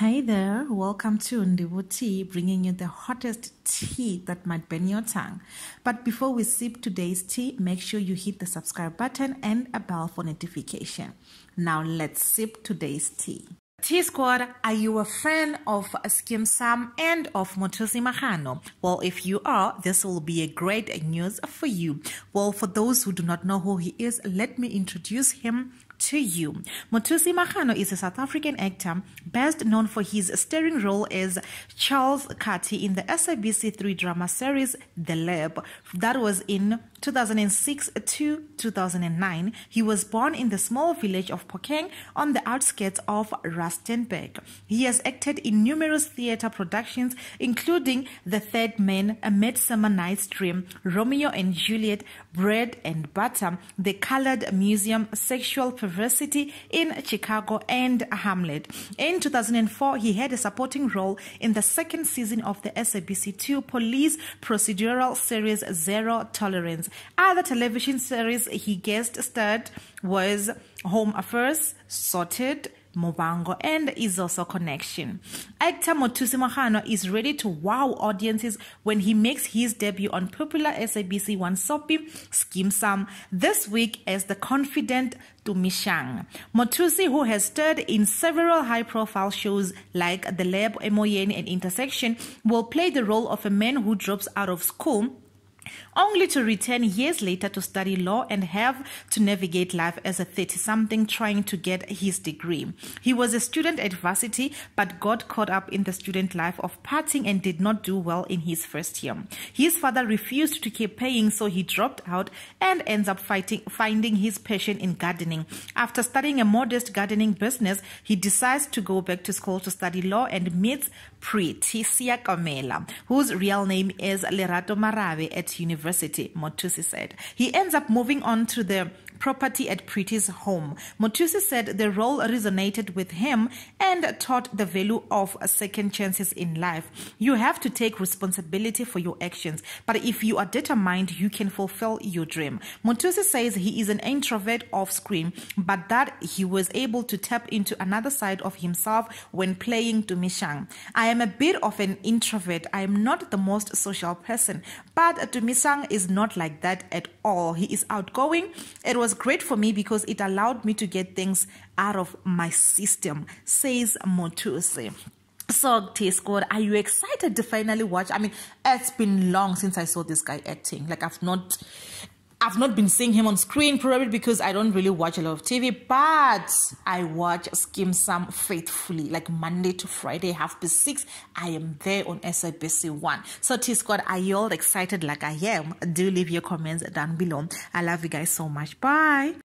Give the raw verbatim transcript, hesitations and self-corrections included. Hey there, welcome to Ndebo Tea, bringing you the hottest tea that might burn your tongue. But before we sip today's tea, make sure you hit the subscribe button and a bell for notification. Now let's sip today's tea. Tea Squad, are you a fan of Skeem Saam and of Mothusi Magano? Well, if you are, this will be a great news for you. Well, for those who do not know who he is, let me introduce him to you. Mothusi Magano is a South African actor best known for his starring role as Charles Kati in the S A B C three drama series The Lab that was in two thousand six to two thousand nine. He was born in the small village of Pokeng on the outskirts of Rustenburg. He has acted in numerous theater productions including The Third Man, A Midsummer Night's Dream, Romeo and Juliet, Bread and Butter, The Colored Museum, Sexual Perversity in Chicago, and Hamlet. In two thousand four, he had a supporting role in the second season of the S A B C two police procedural series Zero Tolerance. Other television series he guest starred was Home Affairs, Sorted, Mobango, and is also Connection. Actor Mothusi Magano is ready to wow audiences when he makes his debut on popular S A B C one soapie Skeem Saam this week as the confident Dumisang. Mothusi, who has starred in several high-profile shows like The Lab, Emoyeni, and Intersection, will play the role of a man who drops out of school only to return years later to study law and have to navigate life as a thirty-something trying to get his degree. He was a student at varsity but got caught up in the student life of partying and did not do well in his first year. His father refused to keep paying, so he dropped out and ends up fighting, finding his passion in gardening. After starting a modest gardening business, he decides to go back to school to study law and meets Preticia Siakamela, whose real name is Lerato Marave, at university, Mothusi said. He ends up moving on to the property at Preti's home. Mothusi said the role resonated with him and taught the value of second chances in life. You have to take responsibility for your actions, but if you are determined, you can fulfill your dream. Mothusi says he is an introvert off screen, but that he was able to tap into another side of himself when playing Dumisang. I am a bit of an introvert. I am not the most social person, but Dumisang is not like that at all. He is outgoing. It was great for me because it allowed me to get things out of my system, says Mothusi. So, Tea Squad, are you excited to finally watch? I mean, it's been long since I saw this guy acting. Like, I've not... I've not been seeing him on screen, probably because I don't really watch a lot of T V, but I watch Skeem Saam faithfully, like Monday to Friday, half past six. I am there on S A B C one. So Tea Squad, are you all excited like I am? Do leave your comments down below. I love you guys so much. Bye.